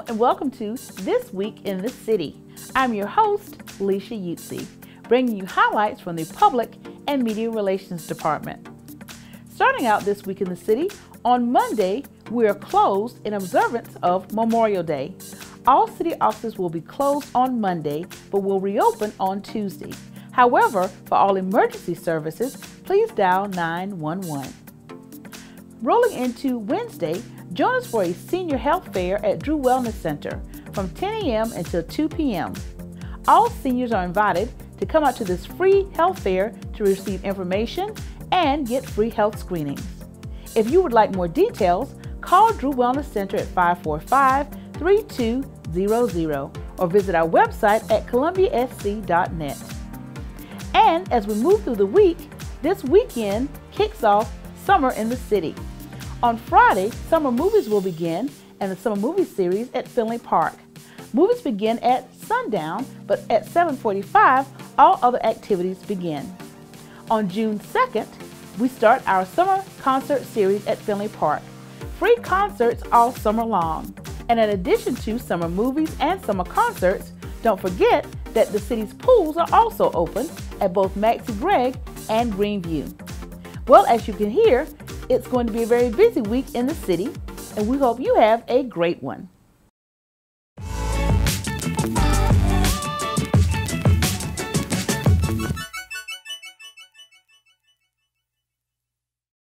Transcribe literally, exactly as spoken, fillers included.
Hello and welcome to This Week in the City. I'm your host, Alicia Yutzi, bringing you highlights from the Public and Media Relations Department. Starting out this week in the city, on Monday, we are closed in observance of Memorial Day. All city offices will be closed on Monday, but will reopen on Tuesday. However, for all emergency services, please dial nine one one. Rolling into Wednesday, join us for a senior health fair at Drew Wellness Center from ten a m until two p m All seniors are invited to come out to this free health fair to receive information and get free health screenings. If you would like more details, call Drew Wellness Center at five four five, three two zero zero or visit our website at Columbia S C dot net. And as we move through the week, this weekend kicks off Summer in the City. On Friday, summer movies will begin and the summer movie series at Finley Park. Movies begin at sundown, but at seven forty-five, all other activities begin. On June second, we start our summer concert series at Finley Park. Free concerts all summer long. And in addition to summer movies and summer concerts, don't forget that the city's pools are also open at both Maxie Gregg and Greenview. Well, as you can hear, it's going to be a very busy week in the city, and we hope you have a great one.